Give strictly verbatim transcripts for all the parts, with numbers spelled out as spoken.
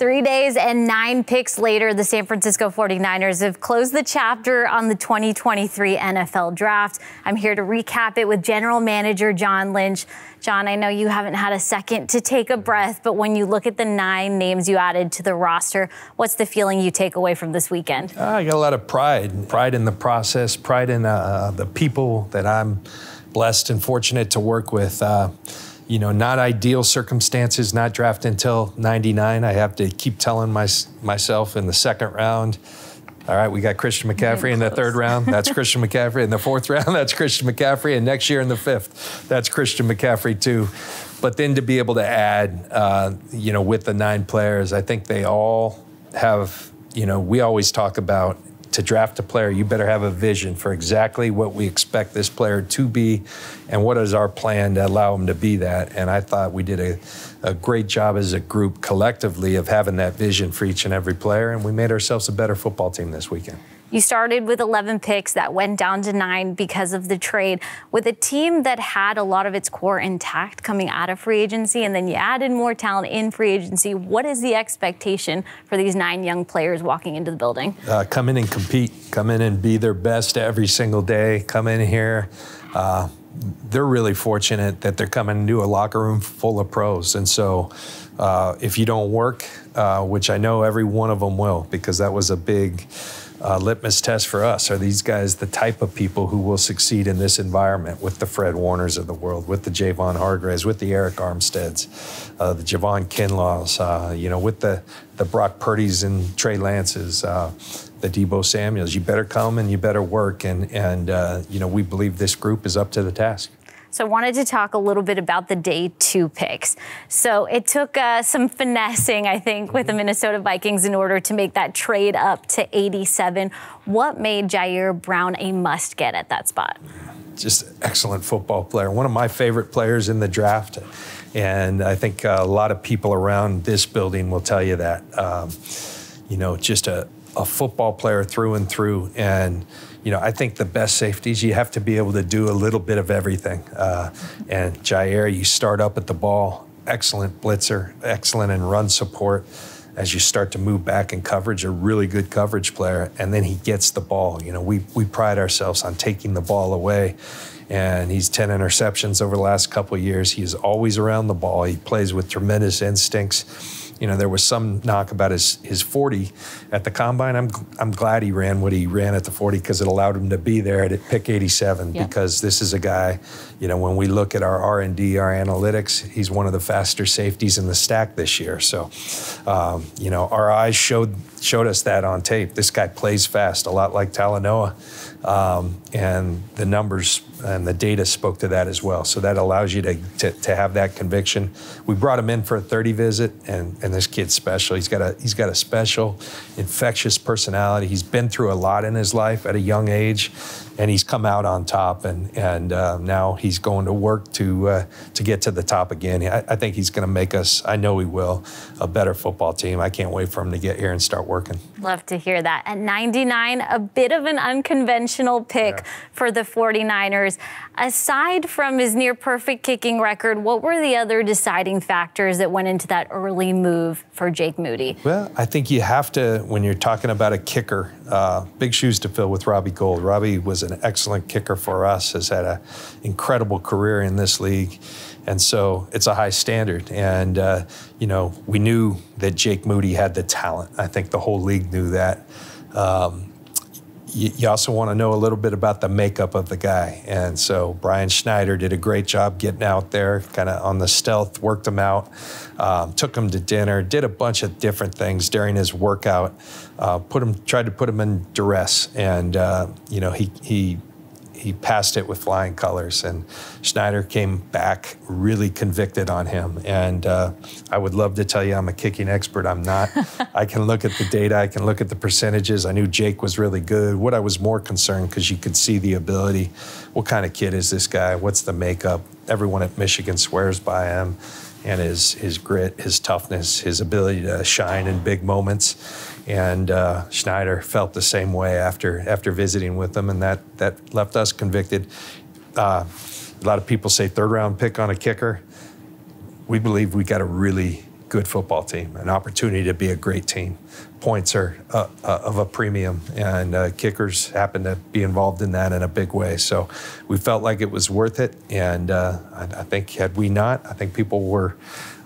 Three days and nine picks later, the San Francisco forty-niners have closed the chapter on the twenty twenty-three N F L Draft. I'm here to recap it with General Manager John Lynch. John, I know you haven't had a second to take a breath, but when you look at the nine names you added to the roster, what's the feeling you take away from this weekend? Uh, I got a lot of pride. Pride in the process, pride in uh, the people that I'm blessed and fortunate to work with. Uh, You know, not ideal circumstances, not draft until ninety-nine. I have to keep telling my, myself in the second round, all right, we got Christian McCaffrey in the third round. That's Christian McCaffrey. In the fourth round, that's Christian McCaffrey. And next year in the fifth, that's Christian McCaffrey too. But then to be able to add, uh, you know, with the nine players, I think they all have, you know, we always talk about to draft a player, you better have a vision for exactly what we expect this player to be and what is our plan to allow him to be that. And I thought we did a, a great job as a group collectively of having that vision for each and every player, and we made ourselves a better football team this weekend. You started with eleven picks that went down to nine because of the trade. With a team that had a lot of its core intact coming out of free agency, and then you added more talent in free agency, what is the expectation for these nine young players walking into the building? Uh, come in and compete. Come in and be their best every single day. Come in here. Uh, they're really fortunate that they're coming into a locker room full of pros. And so uh, if you don't work, uh, which I know every one of them will, because that was a big Uh, litmus test for us. Are these guys the type of people who will succeed in this environment with the Fred Warners of the world, with the Javon Hargreaves, with the Arik Armsteads, uh, the Javon Kinlaws, uh, you know, with the, the Brock Purdy's and Trey Lance's, uh, the Deebo Samuels. You better come and you better work. And, and uh, you know, we believe this group is up to the task. So I wanted to talk a little bit about the day two picks. So it took uh, some finessing, I think, with the Minnesota Vikings in order to make that trade up to eighty-seven. What made Ji'Ayir Brown a must-get at that spot? Just an excellent football player. One of my favorite players in the draft. And I think a lot of people around this building will tell you that. Um, you know, just a, a football player through and through. And you know, I think the best safeties, you have to be able to do a little bit of everything. Uh, and Ji'Ayir, you start up at the ball, excellent blitzer, excellent in run support. As you start to move back in coverage, a really good coverage player, and then he gets the ball. You know, we, we pride ourselves on taking the ball away, and he's ten interceptions over the last couple of years. He's always around the ball. He plays with tremendous instincts. You know, there was some knock about his his forty at the combine. I'm I'm glad he ran what he ran at the forty because it allowed him to be there at pick eighty-seven. Yeah. Because this is a guy, you know, when we look at our R and D, our analytics, he's one of the faster safeties in the stack this year. So, um, you know, our eyes showed showed us that on tape. This guy plays fast, a lot like Talanoa, um, and the numbers and the data spoke to that as well. So that allows you to, to, to have that conviction. We brought him in for a thirty visit, and, and this kid's special. He's got a he's got a special, infectious personality. He's been through a lot in his life at a young age, and he's come out on top. And and uh, now he's going to work to uh, to get to the top again. I, I think he's going to make us. I know he will. A better football team. I can't wait for him to get here and start working. Love to hear that. At ninety-nine, a bit of an unconventional pick yeah. for the forty-niners. Aside from his near-perfect kicking record, what were the other deciding factors that went into that early move for Jake Moody? Well, I think you have to, when you're talking about a kicker, uh, big shoes to fill with Robbie Gould. Robbie was an excellent kicker for us, has had an incredible career in this league. And so it's a high standard. And, uh, you know, we knew that Jake Moody had the talent. I think the whole league knew that. Um, You also want to know a little bit about the makeup of the guy. And so Brian Schneider did a great job getting out there, kind of on the stealth, worked him out, um, took him to dinner, did a bunch of different things during his workout, uh, put him, tried to put him in duress. And, uh, you know, he, he, he passed it with flying colors. And Schneider came back really convicted on him. And uh, I would love to tell you I'm a kicking expert. I'm not. I can look at the data. I can look at the percentages. I knew Jake was really good. What I was more concerned, because you could see the ability, what kind of kid is this guy? What's the makeup? Everyone at Michigan swears by him. And his, his grit, his toughness, his ability to shine in big moments. And uh, Schneider felt the same way after after visiting with him, and that, that left us convicted. Uh, a lot of people say third round pick on a kicker. We believe we got a really good football team, an opportunity to be a great team. Points are uh, uh, of a premium, and uh, kickers happen to be involved in that in a big way. So we felt like it was worth it, and uh, I, I think had we not, I think people were,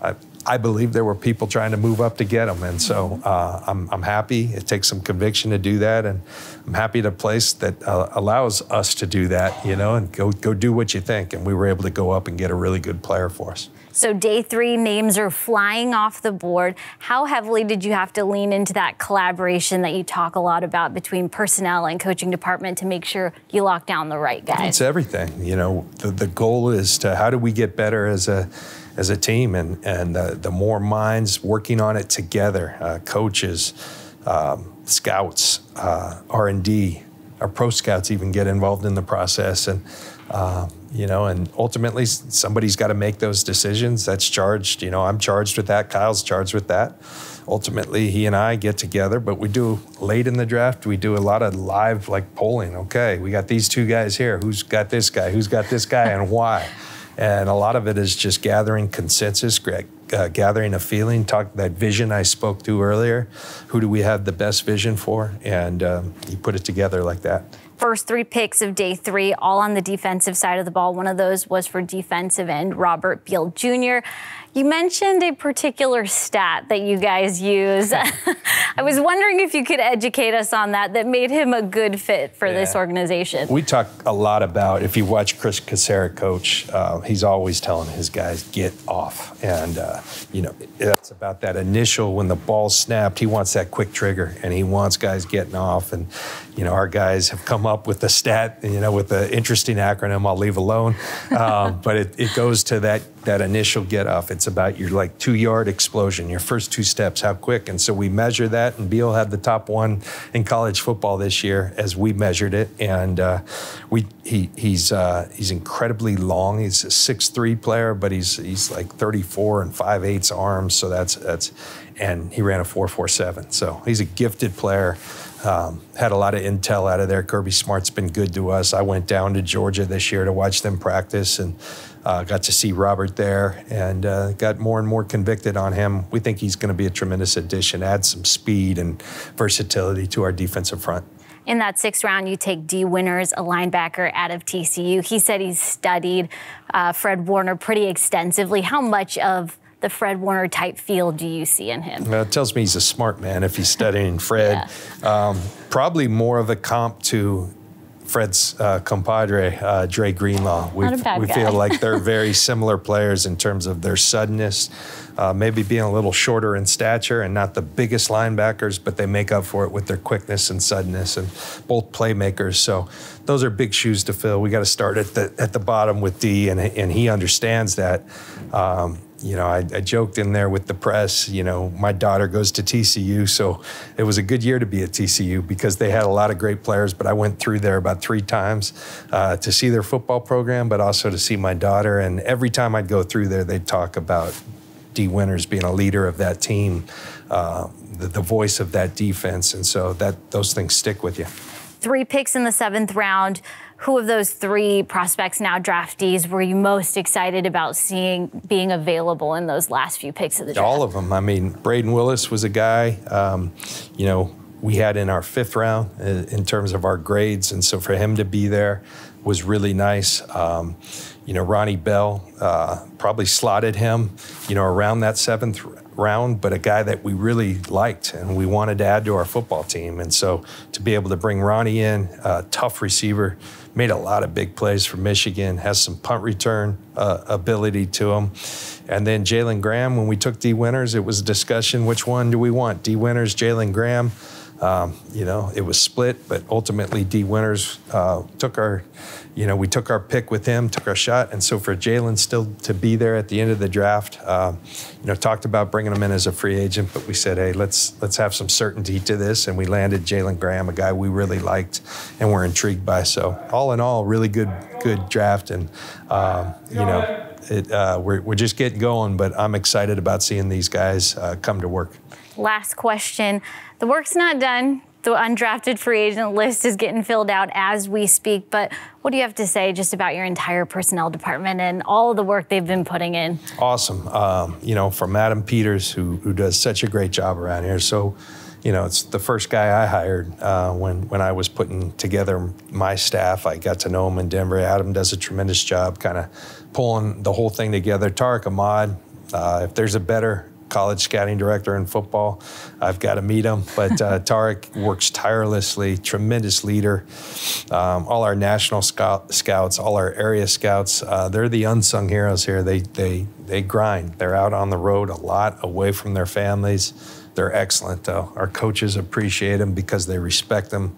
I, I believe there were people trying to move up to get them, and so uh, I'm, I'm happy. It takes some conviction to do that, and I'm happy at a place that uh, allows us to do that, you know, and go, go do what you think, and we were able to go up and get a really good player for us. So day three, names are flying off the board. How heavily did you have to lean into that collaboration that you talk a lot about between personnel and coaching department to make sure you lock down the right guys? It's everything. You know, the, the goal is to how do we get better as a as a team, and, and the, the more minds working on it together, uh, coaches, um, scouts, uh, R and D, our pro scouts even get involved in the process. And, uh, you know, and ultimately somebody's got to make those decisions. That's charged, you know, I'm charged with that, Kyle's charged with that. Ultimately, he and I get together, but we do late in the draft, we do a lot of live like polling. Okay, we got these two guys here. Who's got this guy? Who's got this guy and why? And a lot of it is just gathering consensus, uh, gathering a feeling, talk that vision I spoke to earlier. Who do we have the best vision for? And um, you put it together like that. First three picks of day three, all on the defensive side of the ball. One of those was for defensive end Robert Beal Junior You mentioned a particular stat that you guys use. I was wondering if you could educate us on that, that made him a good fit for yeah. this organization. We talk a lot about, if you watch Chris Cascera coach, uh, he's always telling his guys, get off. And, uh, you know, it's about that initial, when the ball snapped, he wants that quick trigger and he wants guys getting off. And, you know, our guys have come up with a stat, you know, with an interesting acronym I'll leave alone. Um, but it, it goes to that, that initial get off. It's about your like two yard explosion, your first two steps, how quick. And so we measure that, and Beal had the top one in college football this year as we measured it. And uh, we he he's uh, he's incredibly long. He's a six three player, but he's he's like thirty-four and five eighths arms. So that's that's and he ran a four four seven. So he's a gifted player. Um, had a lot of intel out of there. Kirby Smart's been good to us. I went down to Georgia this year to watch them practice, and uh, got to see Robert there, and uh, got more and more convicted on him. We think he's going to be a tremendous addition, add some speed and versatility to our defensive front. In that sixth round, you take Dee Winters, a linebacker out of T C U. He said he's studied uh, Fred Warner pretty extensively. How much of the Fred Warner type feel do you see in him? Well, it tells me he's a smart man if he's studying Fred. yeah. um, probably more of a comp to Fred's uh, compadre, uh, Dre Greenlaw. We, we feel like they're very similar players in terms of their suddenness, uh, maybe being a little shorter in stature and not the biggest linebackers, but they make up for it with their quickness and suddenness, and both playmakers. So those are big shoes to fill. We got to start at the, at the bottom with D, and, and he understands that. Um, You know, I, I joked in there with the press, you know, my daughter goes to T C U, so it was a good year to be at T C U because they had a lot of great players, but I went through there about three times uh, to see their football program, but also to see my daughter. And every time I'd go through there, they'd talk about Dee Winters being a leader of that team, uh, the, the voice of that defense. And so that those things stick with you. Three picks in the seventh round. Who of those three prospects, now draftees, were you most excited about seeing being available in those last few picks of the draft? All of them. I mean, Braden Willis was a guy, um, you know, we had in our fifth round uh, in terms of our grades. And so for him to be there was really nice. Um, you know, Ronnie Bell uh, probably slotted him, you know, around that seventh round, but a guy that we really liked and we wanted to add to our football team. And so to be able to bring Ronnie in, a tough receiver, made a lot of big plays for Michigan, has some punt return uh, ability to him. And then Jalen Graham, when we took Dee Winters, it was a discussion, which one do we want? Dee Winters, Jalen Graham. Um, you know, it was split, but ultimately Dee Winters uh, took our, you know, we took our pick with him, took our shot. And so for Jalen still to be there at the end of the draft, uh, you know, talked about bringing him in as a free agent, but we said, hey, let's let's have some certainty to this. And we landed Jalen Graham, a guy we really liked and were intrigued by. So all in all, really good, good draft. And, um, you know, it, uh, we're, we're just getting going, but I'm excited about seeing these guys uh, come to work. Last question. The work's not done. the undrafted free agent list is getting filled out as we speak. But what do you have to say just about your entire personnel department and all of the work they've been putting in? Awesome. Um, you know, from Adam Peters, who, who does such a great job around here. So, you know, it's the first guy I hired uh, when, when I was putting together my staff. I got to know him in Denver. Adam does a tremendous job kind of pulling the whole thing together. Tariq Ahmad, uh, if there's a better college scouting director in football, I've got to meet him. But uh, Tariq works tirelessly, tremendous leader. Um, all our national scout, scouts, all our area scouts, uh, they're the unsung heroes here. They, they, they grind. They're out on the road a lot, away from their families. They're excellent, though. Our coaches appreciate them because they respect them.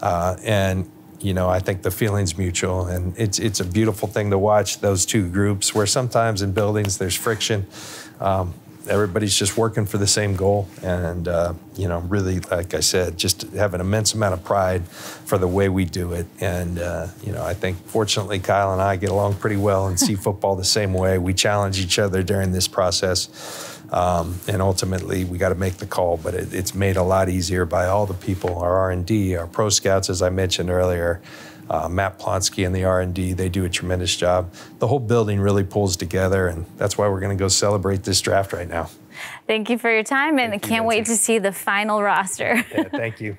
Uh, and, you know, I think the feeling's mutual. And it's, it's a beautiful thing to watch, those two groups, where sometimes in buildings there's friction. Um, Everybody's just working for the same goal. And, uh, you know, really, like I said, just have an immense amount of pride for the way we do it. And, uh, you know, I think fortunately Kyle and I get along pretty well and see football the same way. We challenge each other during this process. Um, and ultimately, we got to make the call. But it, it's made a lot easier by all the people, our R and D, our pro scouts, as I mentioned earlier. Uh, Matt Plonsky and the R and D, they do a tremendous job. The whole building really pulls together, and that's why we're going to go celebrate this draft right now. Thank you for your time, and I can't wait to see the final roster. Yeah, thank you.